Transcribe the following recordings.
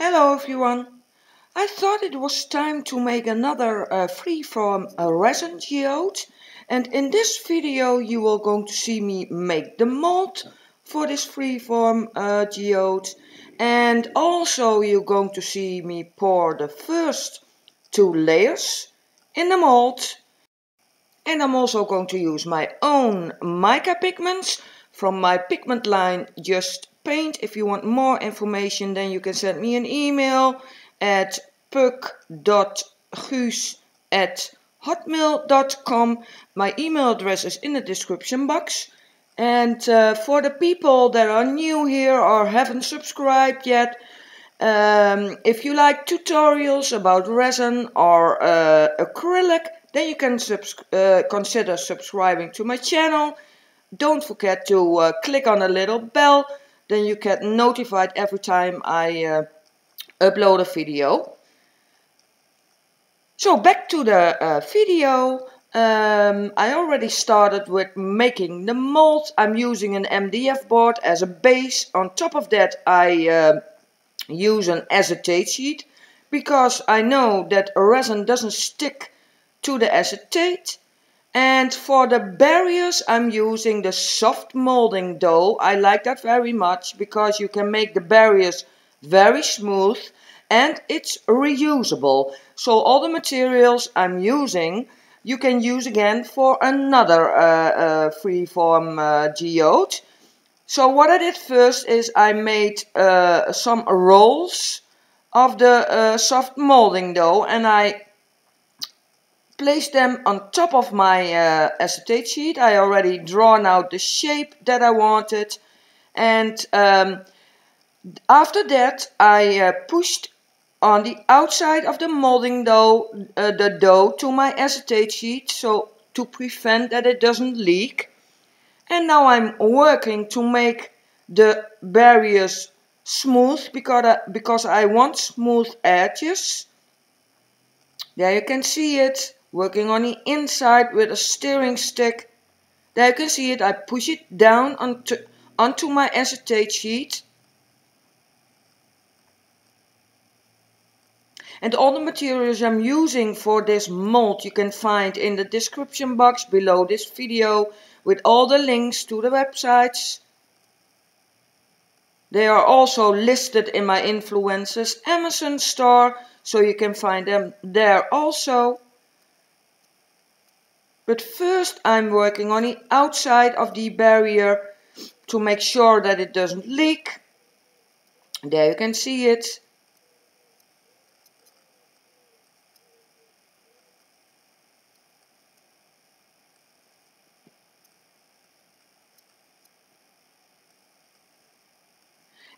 Hello everyone! I thought it was time to make another freeform resin geode, and in this video you are going to see me make the mold for this freeform geode, and also you're going to see me pour the first two layers in the mold. And I'm also going to use my own mica pigments from my pigment line Just Paint. If you want more information, then you can send me an email at puk.guus@hotmail.com. My email address is in the description box. And for the people that are new here or haven't subscribed yet, if you like tutorials about resin or acrylic, then you can consider subscribing to my channel. Don't forget to click on the little bell, then you get notified every time I upload a video. So back to the video. I already started with making the mold. I'm using an MDF board as a base. On top of that I use an acetate sheet, because I know that resin doesn't stick to the acetate. And for the barriers I'm using the soft molding dough. I like that very much because you can make the barriers very smooth and it's reusable. So all the materials I'm using you can use again for another freeform geode. So what I did first is I made some rolls of the soft molding dough and I place them on top of my acetate sheet. I already drawn out the shape that I wanted, and after that I pushed on the outside of the molding dough the dough to my acetate sheet, so to prevent that it doesn't leak. And now I'm working to make the barriers smooth, because I want smooth edges. There you can see it. Working on the inside with a steering stick. There you can see it. I push it down onto my acetate sheet. And all the materials I'm using for this mold you can find in the description box below this video, with all the links to the websites. They are also listed in my influencers Amazon store, so you can find them there also. But first I'm working on the outside of the barrier to make sure that it doesn't leak. There you can see it.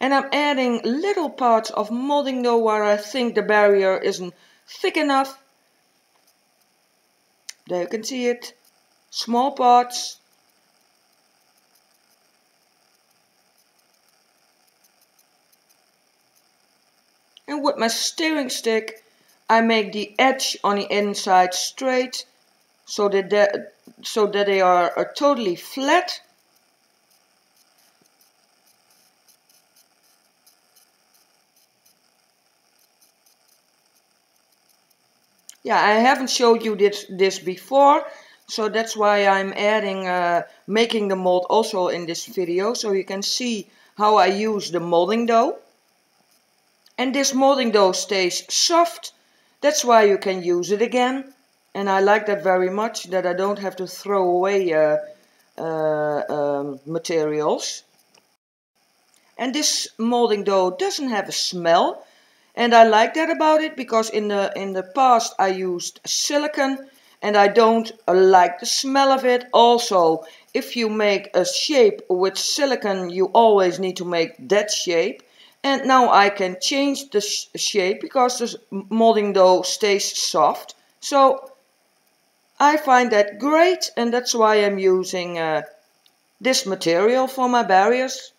And I'm adding little parts of molding dough where I think the barrier isn't thick enough. There you can see it, small parts. And with my steering stick I make the edge on the inside straight, so that they are totally flat. Yeah, I haven't showed you this before, so that's why I'm adding, making the mold also in this video, so you can see how I use the molding dough. And this molding dough stays soft, that's why you can use it again. And I like that very much, that I don't have to throw away materials. And this molding dough doesn't have a smell. And I like that about it, because in the past I used silicone and I don't like the smell of it. Also, if you make a shape with silicone, you always need to make that shape. And now I can change the shape because the molding dough stays soft. So I find that great, and that's why I'm using this material for my barriers.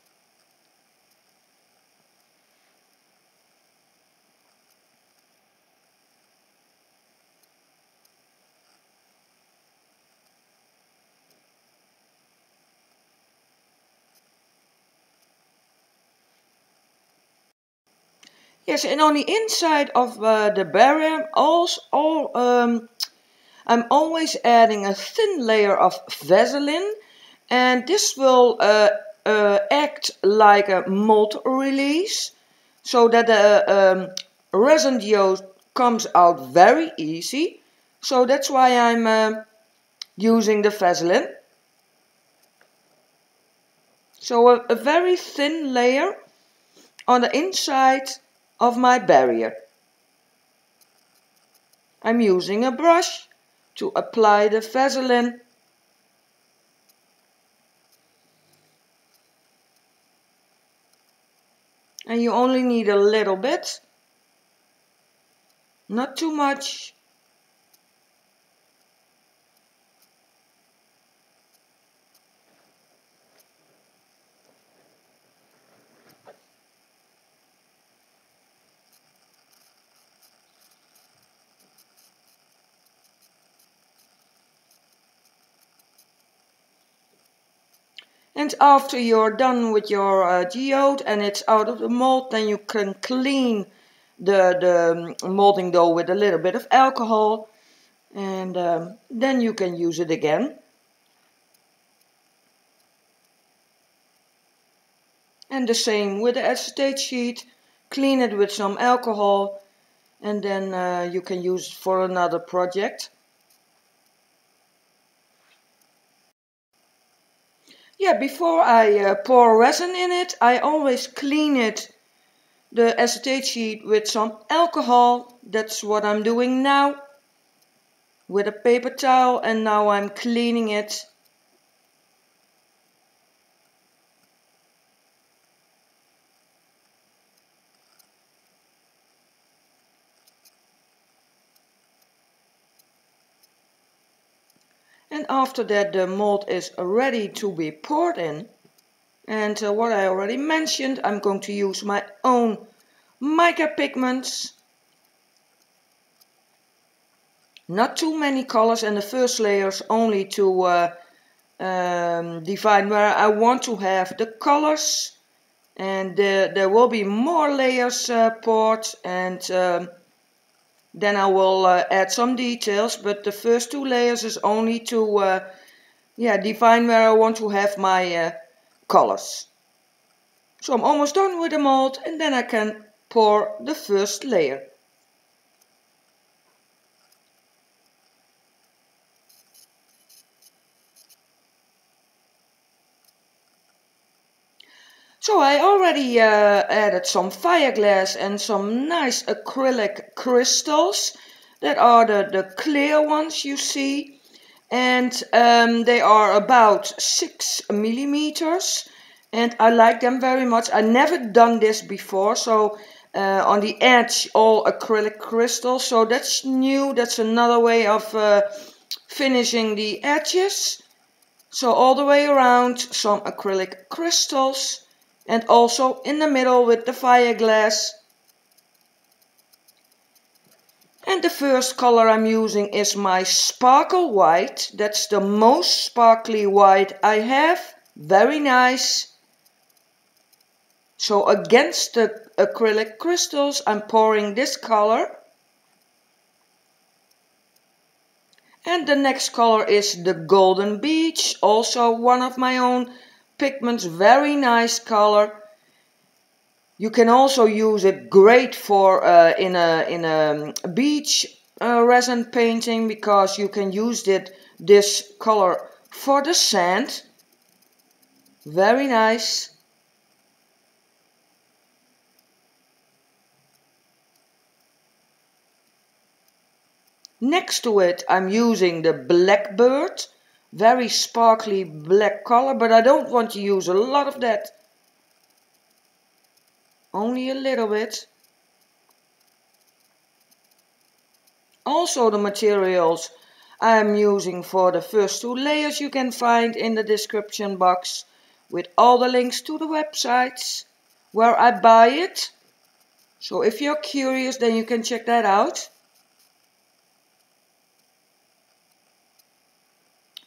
Yes, and on the inside of the barrier, I'm always adding a thin layer of Vaseline, and this will act like a mold release, so that the residue comes out very easy. So that's why I'm using the Vaseline. So a very thin layer on the inside of my barrier. I'm using a brush to apply the Vaseline. And you only need a little bit, not too much. And after you're done with your geode and it's out of the mold, then you can clean the molding dough with a little bit of alcohol. And then you can use it again. And the same with the acetate sheet. Clean it with some alcohol. And then you can use it for another project. Yeah, before I pour resin in it, I always clean it, the acetate sheet, with some alcohol. That's what I'm doing now, with a paper towel, and now I'm cleaning it. And after that, the mold is ready to be poured in. And what I already mentioned, I'm going to use my own mica pigments. Not too many colors, and the first layers only to define where I want to have the colors. And there will be more layers poured, and then I will add some details, but the first two layers is only to define where I want to have my colors. So I'm almost done with the mold, and then I can pour the first layer. So I already added some fireglass and some nice acrylic crystals. That are the clear ones you see. And they are about 6 millimeters. And I like them very much. I never done this before. So on the edge, all acrylic crystals. So that's new. That's another way of finishing the edges. So all the way around, some acrylic crystals. And also in the middle with the fireglass. And the first color I'm using is my Sparkle White. That's the most sparkly white I have. Very nice. So against the acrylic crystals I'm pouring this color. And the next color is the Golden Beach. Also one of my own pigments, very nice color. You can also use it great for in a beach resin painting, because you can use this color for the sand. Very nice. Next to it I'm using the Blackbird. Very sparkly black color, but I don't want to use a lot of that. Only a little bit. Also the materials I'm using for the first two layers you can find in the description box, with all the links to the websites where I buy it. So if you're curious, then you can check that out.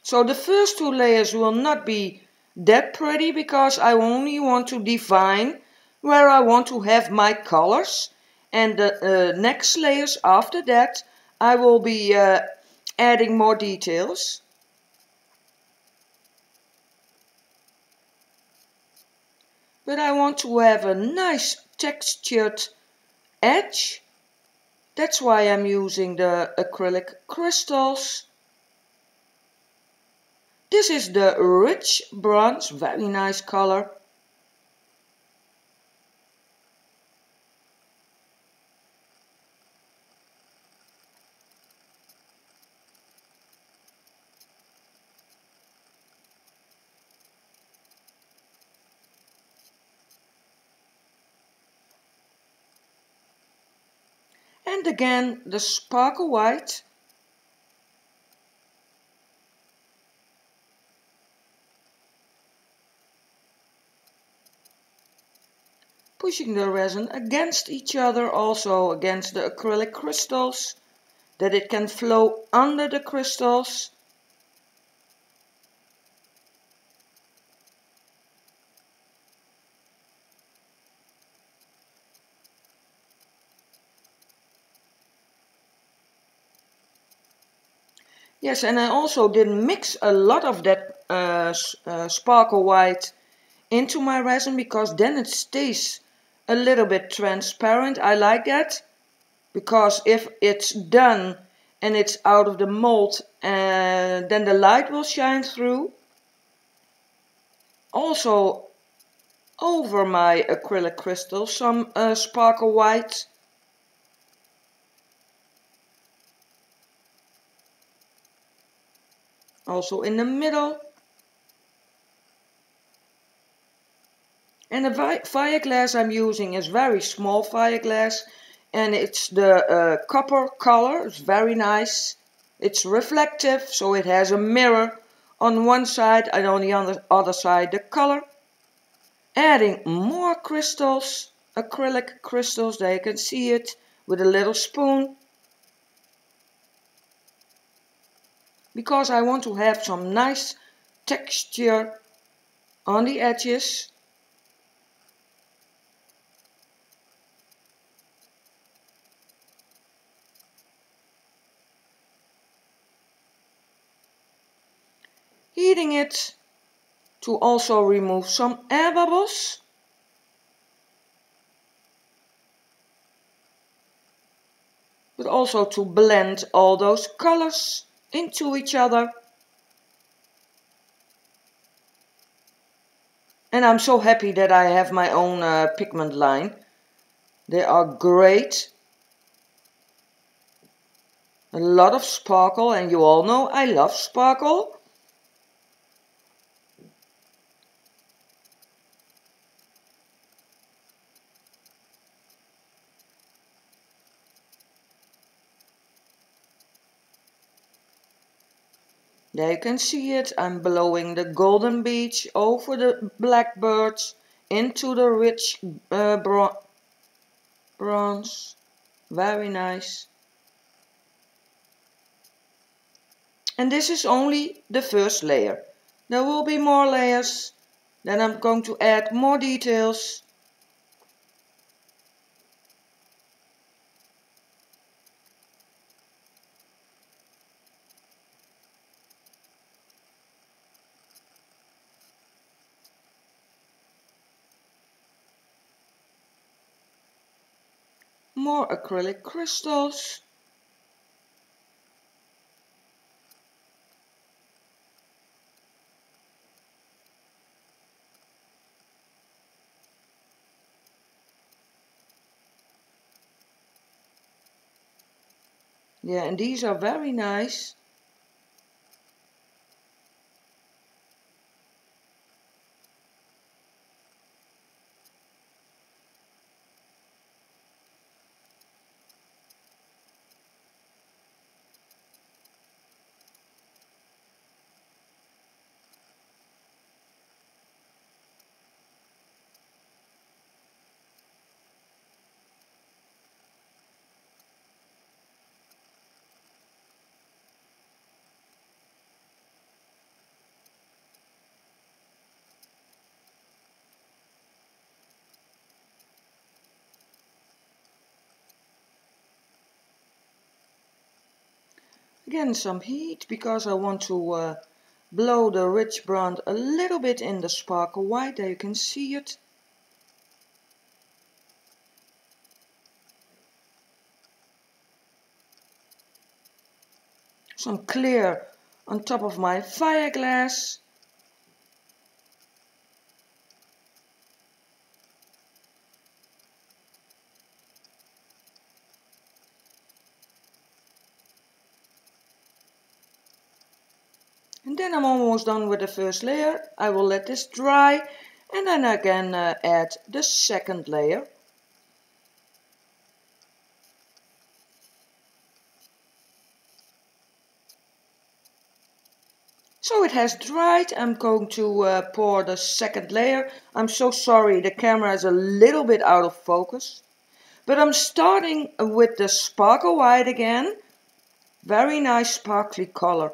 So the first two layers will not be that pretty, because I only want to define where I want to have my colors. And the next layers after that, I will be adding more details. But I want to have a nice textured edge. That's why I'm using the acrylic crystals. This is the Rich Bronze, very nice color. And again, the Sparkle White. Pushing the resin against each other, also against the acrylic crystals, that it can flow under the crystals. Yes, and I also didn't mix a lot of that Sparkle White into my resin, because then it stays a little bit transparent. I like that, because if it's done and it's out of the mold, then the light will shine through. Also, over my acrylic crystal, some Sparkle White. Also in the middle. And the fire glass I'm using is very small fire glass, and it's the copper color. It's very nice. It's reflective, so it has a mirror on one side and on the other side the color. Adding more crystals, acrylic crystals, there you can see it with a little spoon. Because I want to have some nice texture on the edges. Heating it to also remove some air bubbles. But also to blend all those colors into each other. And I'm so happy that I have my own pigment line. They are great. A lot of sparkle, and you all know I love sparkle. There you can see it. I'm blowing the Golden Beach over the Blackbirds into the Rich Bronze. Very nice. And this is only the first layer. There will be more layers. Then I'm going to add more details. More acrylic crystals. Yeah, and these are very nice. Again, some heat, because I want to blow the Rich Bronze a little bit in the Sparkle White. There you can see it. Some clear on top of my fire glass. And then I'm almost done with the first layer. I will let this dry and then I can add the second layer. So it has dried. I'm going to pour the second layer. I'm so sorry, the camera is a little bit out of focus. But I'm starting with the Sparkle White again. Very nice sparkly color.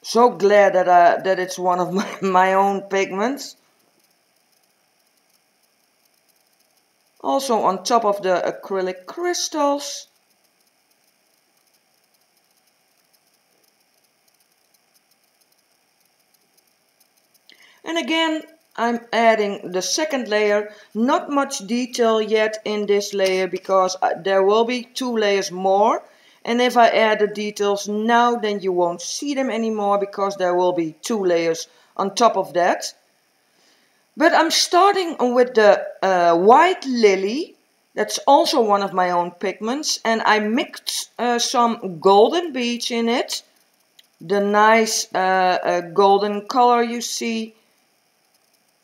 So glad that it's one of my own pigments. Also on top of the acrylic crystals. And again, I'm adding the second layer. Not much detail yet in this layer because there will be two layers more. And if I add the details now, then you won't see them anymore because there will be two layers on top of that. But I'm starting with the White Lily. That's also one of my own pigments. And I mixed some Golden Beige in it. The nice golden color you see.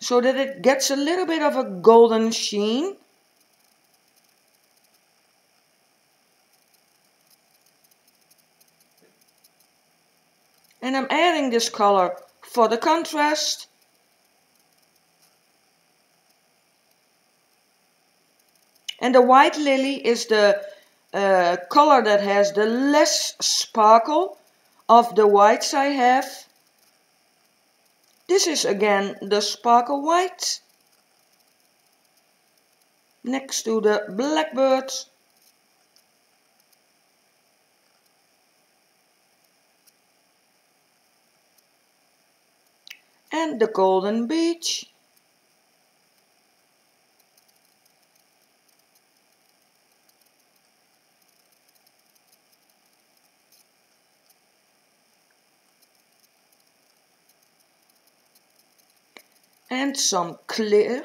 So that it gets a little bit of a golden sheen. And I'm adding this color for the contrast. And the White Lily is the color that has the less sparkle of the whites I have. This is again the Sparkle White next to the Blackbird. And the Golden Beach. And some clear,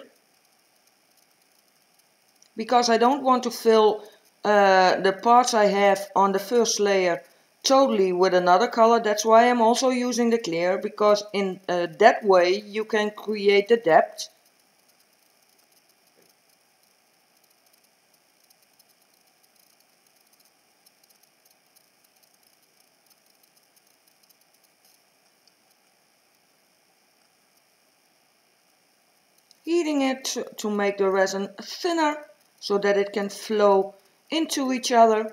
because I don't want to fill the parts I have on the first layer totally with another color. That's why I'm also using the clear, because in that way you can create the depth. Heating it to make the resin thinner, so that it can flow into each other.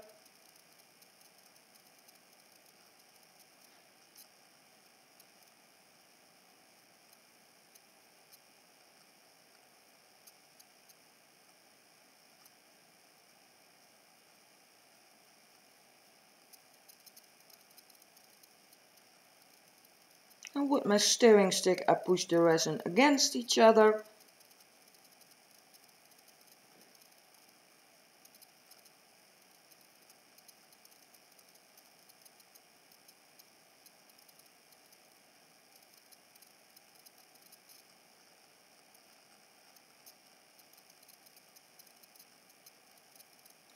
And with my stirring stick I push the resin against each other.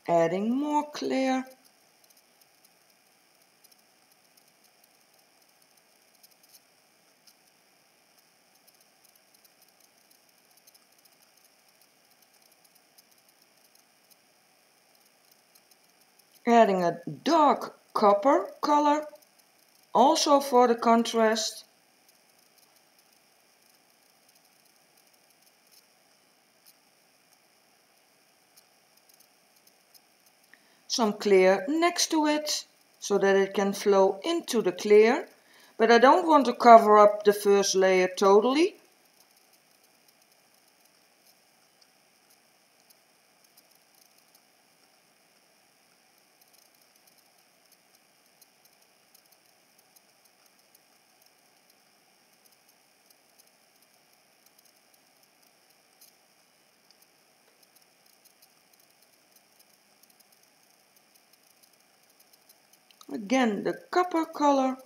Adding more clear. Adding a dark copper color, also for the contrast. Some clear next to it, so that it can flow into the clear. But I don't want to cover up the first layer totally. Again, the copper color.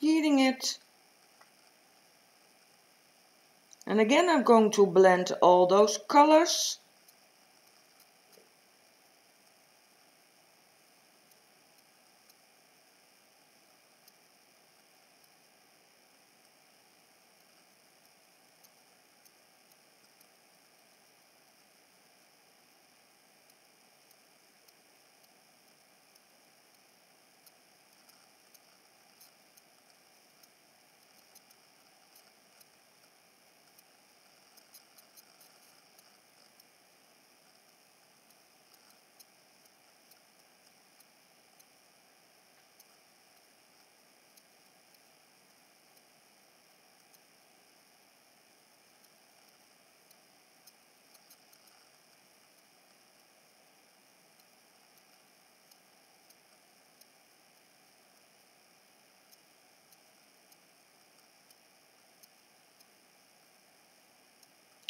Heating it. And again, I'm going to blend all those colors.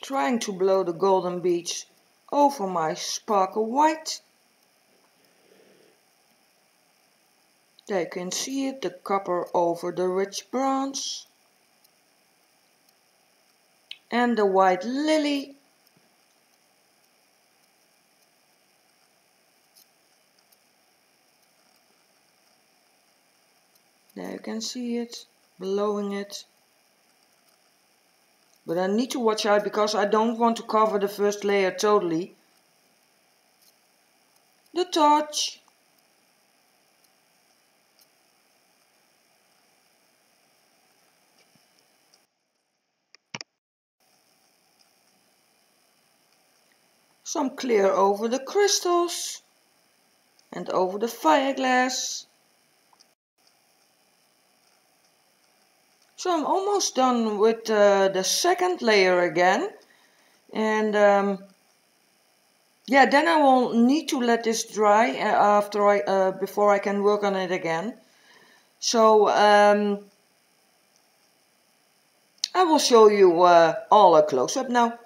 Trying to blow the Golden Beach over my Sparkle White. They can see it, the copper over the Rich Bronze. And the White Lily. There you can see it, blowing it. But I need to watch out because I don't want to cover the first layer totally. The torch. Some clear over the crystals and over the fireglass. So I'm almost done with the second layer again, and yeah, then I will need to let this dry after before I can work on it again. So I will show you all a close-up now.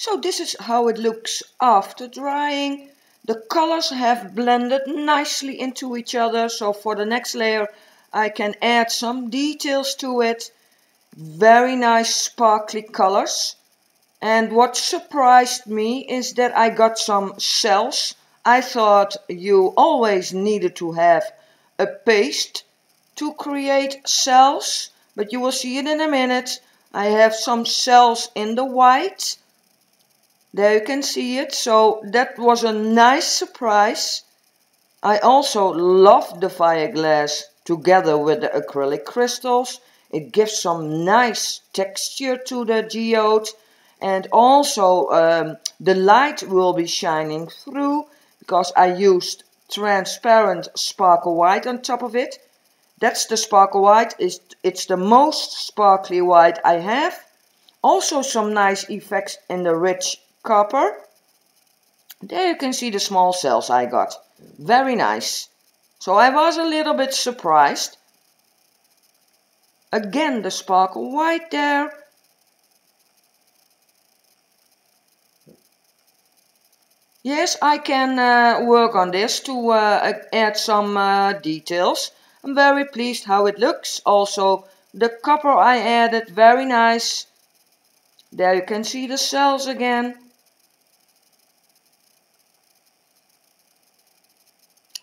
So this is how it looks after drying. The colors have blended nicely into each other. So for the next layer I can add some details to it. Very nice sparkly colors. And what surprised me is that I got some shells. I thought you always needed to have a paste to create shells. But you will see it in a minute. I have some shells in the white. There you can see it, so that was a nice surprise. I also love the fireglass together with the acrylic crystals. It gives some nice texture to the geode. And also the light will be shining through because I used transparent Sparkle White on top of it. That's the Sparkle White, it's the most sparkly white I have. Also some nice effects in the rich copper. There you can see the small cells I got. Very nice. So I was a little bit surprised. Again the Sparkle White there. Yes, I can work on this to add some details. I'm very pleased how it looks. Also the copper I added, very nice. There you can see the cells again.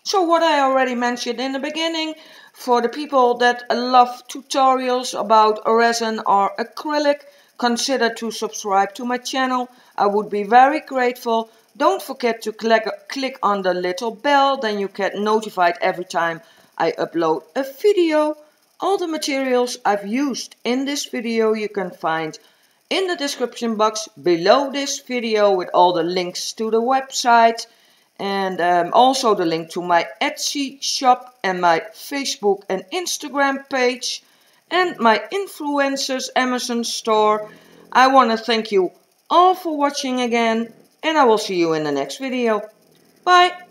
So what I already mentioned in the beginning, for the people that love tutorials about resin or acrylic, consider to subscribe to my channel. I would be very grateful. Don't forget to click on the little bell, then you get notified every time I upload a video. All the materials I've used in this video you can find in the description box below this video with all the links to the website and also the link to my Etsy shop and my Facebook and Instagram page and my influencers Amazon store. I want to thank you all for watching again, and I will see you in the next video. Bye!